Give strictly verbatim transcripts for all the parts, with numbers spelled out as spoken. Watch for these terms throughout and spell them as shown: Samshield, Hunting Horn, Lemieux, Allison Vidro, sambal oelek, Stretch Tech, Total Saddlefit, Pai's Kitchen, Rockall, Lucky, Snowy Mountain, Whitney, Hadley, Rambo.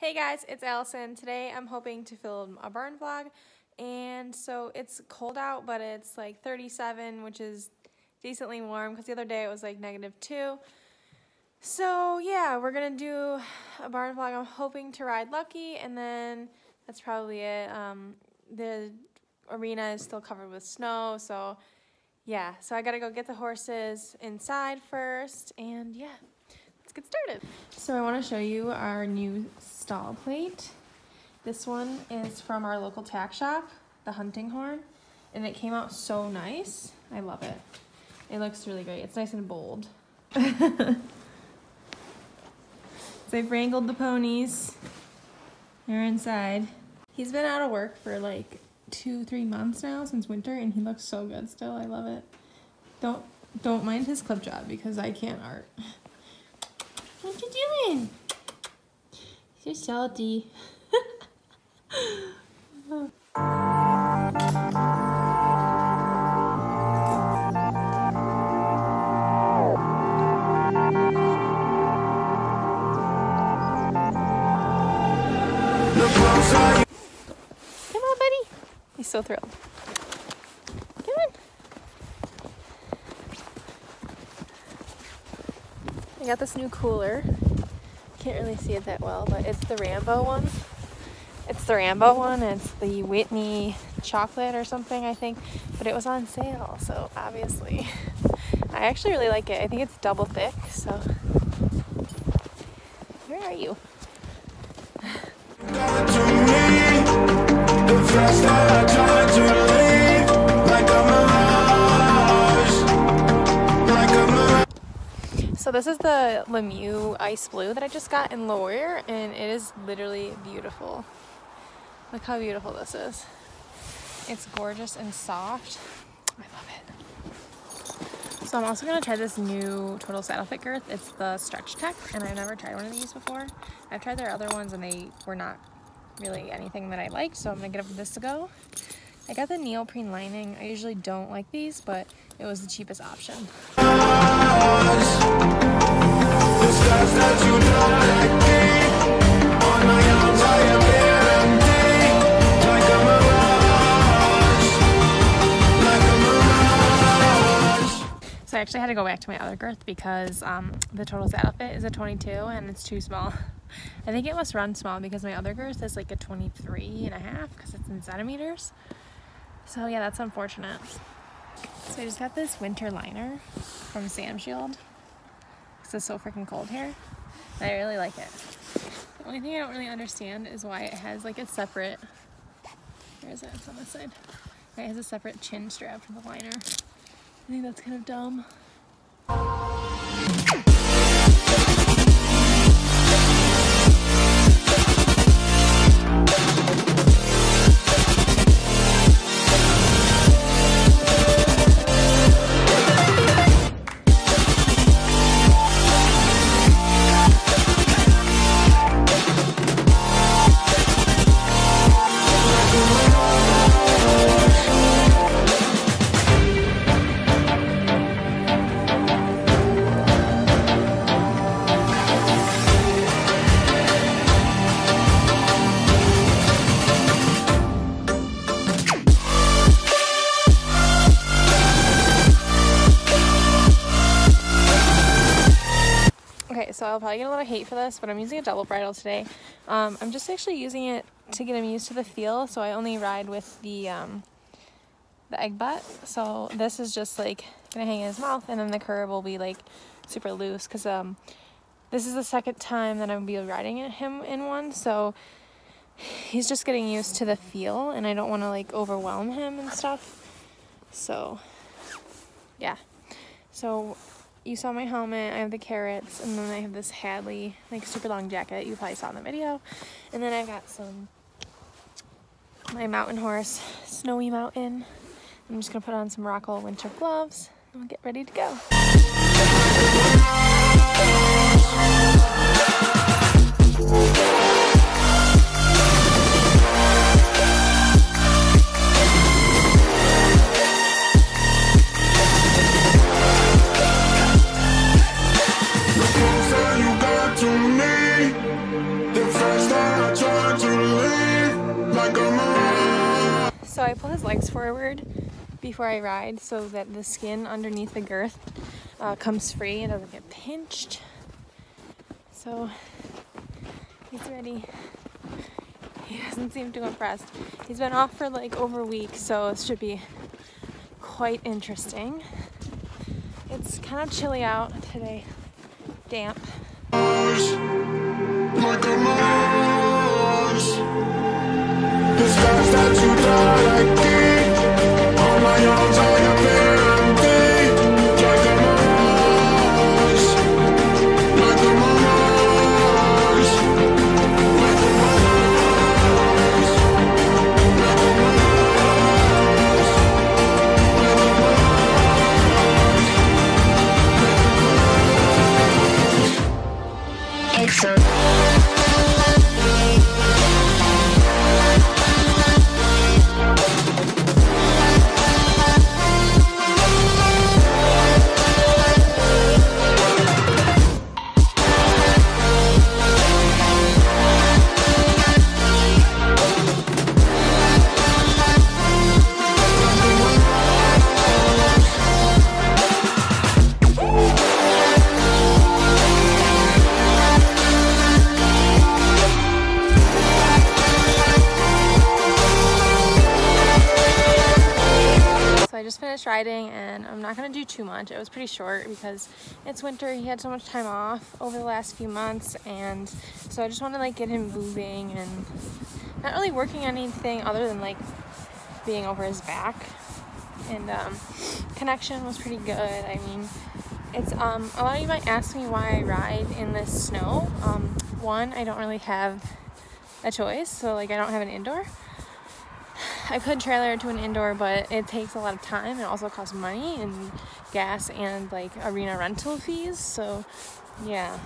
Hey guys, it's Allison. Today I'm hoping to film a burn vlog, and so it's cold out, but it's like thirty-seven, which is decently warm because the other day it was like negative two. So yeah, we're gonna do a barn vlog. I'm hoping to ride Lucky, and then that's probably it. Um, the arena is still covered with snow, so yeah. So I gotta go get the horses inside first, and yeah. Get started. So I want to show you our new stall plate. This one is from our local tack shop, the Hunting Horn, and it came out so nice. I love it. It looks really great. It's nice and bold. So I've wrangled the ponies. They're inside. He's been out of work for like two, three months now since winter, and he looks so good still. I love it. Don't don't mind his clip job because I can't art. What you doing? You're salty. Come on, buddy. He's so thrilled. I got this new cooler. Can't really see it that well, but it's the Rambo one. It's the Rambo one. It's the Whitney chocolate or something, I think. But it was on sale, so obviously. I actually really like it. I think it's double thick, so. Where are you? So this is the Lemieux ice blue that I just got in Laurier, and it is literally beautiful. Look how beautiful this is. It's gorgeous and soft. I love it. So I'm also gonna try this new Total Saddlefit girth. It's the Stretch Tech, and I've never tried one of these before. I've tried their other ones and they were not really anything that I liked, so I'm gonna give this a go. I got the neoprene lining. I usually don't like these, but it was the cheapest option. So I actually had to go back to my other girth because um, the Total Saddlefit is a twenty-two and it's too small. I think it must run small because my other girth is like a twenty-three and a half because it's in centimeters. So yeah, that's unfortunate. So I just got this winter liner from Samshield because it's so freaking cold here. And I really like it. The only thing I don't really understand is why it has like a separate, where is it? It's on this side. It has a separate chin strap for the liner. I think that's kind of dumb. So I'll probably get a lot of hate for this, but I'm using a double bridle today. Um, I'm just actually using it to get him used to the feel, so I only ride with the um, the egg butt. So this is just like gonna hang in his mouth, and then the curb will be like super loose because um, this is the second time that I'm gonna be riding him in one. So he's just getting used to the feel, and I don't want to like overwhelm him and stuff. So yeah, so. You saw my helmet, I have the carrots, and then I have this Hadley, like super long jacket, you probably saw in the video. And then I got some, my mountain horse, Snowy Mountain. I'm just gonna put on some Rockall winter gloves, and we'll get ready to go. First time. I pull his legs forward before I ride so that the skin underneath the girth uh, comes free and doesn't get pinched. So he's ready. He doesn't seem too impressed. He's been off for like over a week, so it should be quite interesting. It's kind of chilly out today, damp. Like a mouse. This life that you died, I keep. All my arms are your empty. Like a mouse. Like a mouse. Like a mouse. Like a mouse. It's a riding, and I'm not going to do too much. It was pretty short because it's winter. He had so much time off over the last few months, and so I just want to like get him moving and not really working on anything other than like being over his back. And um, connection was pretty good. I mean, it's um, a lot of you might ask me why I ride in this snow. Um, one, I don't really have a choice, so like I don't have an indoor. I could trailer to an indoor, but it takes a lot of time. It also costs money and gas and like arena rental fees. So yeah,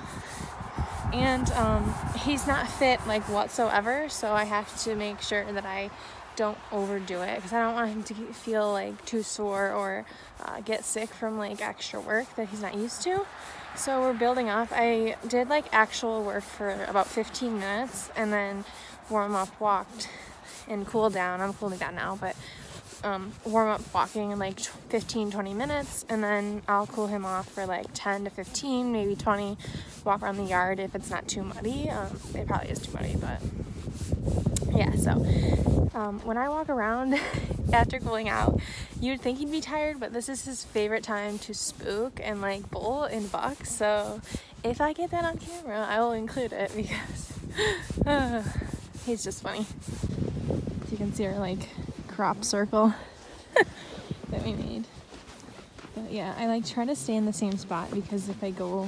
and um, he's not fit like whatsoever. So I have to make sure that I don't overdo it because I don't want him to feel like too sore or uh, get sick from like extra work that he's not used to. So we're building up. I did like actual work for about fifteen minutes and then warm up walked and cool down. I'm cooling down now, but um, warm up walking in like fifteen, twenty minutes, and then I'll cool him off for like ten to fifteen, maybe twenty, walk around the yard if it's not too muddy. Um, it probably is too muddy, but yeah, so um, when I walk around after cooling out, you'd think he'd be tired, but this is his favorite time to spook and like bull and buck, so if I get that on camera, I will include it because uh, he's just funny. You can see our like crop circle that we made. But yeah, I like try to stay in the same spot because if I go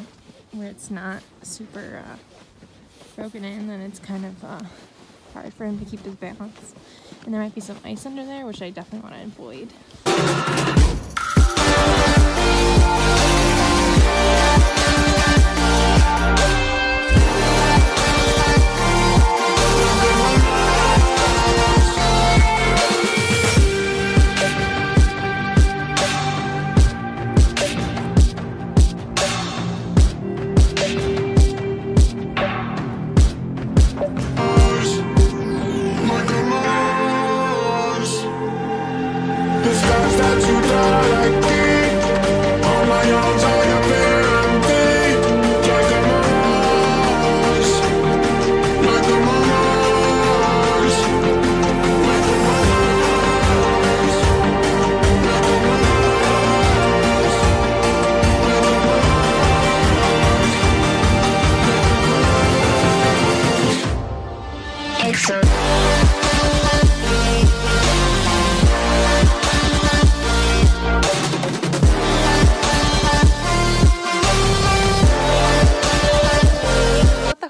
where it's not super uh, broken in, then it's kind of uh, hard for him to keep his balance. And there might be some ice under there, which I definitely want to avoid.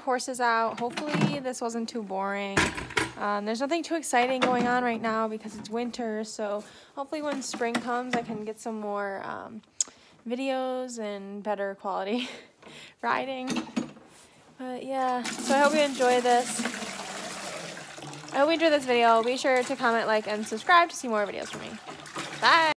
Horses out. Hopefully this wasn't too boring. Um, there's nothing too exciting going on right now because it's winter, so hopefully when spring comes I can get some more um, videos and better quality riding. But yeah, so I hope you enjoy this. I hope you enjoyed this video. Be sure to comment, like, and subscribe to see more videos from me. Bye!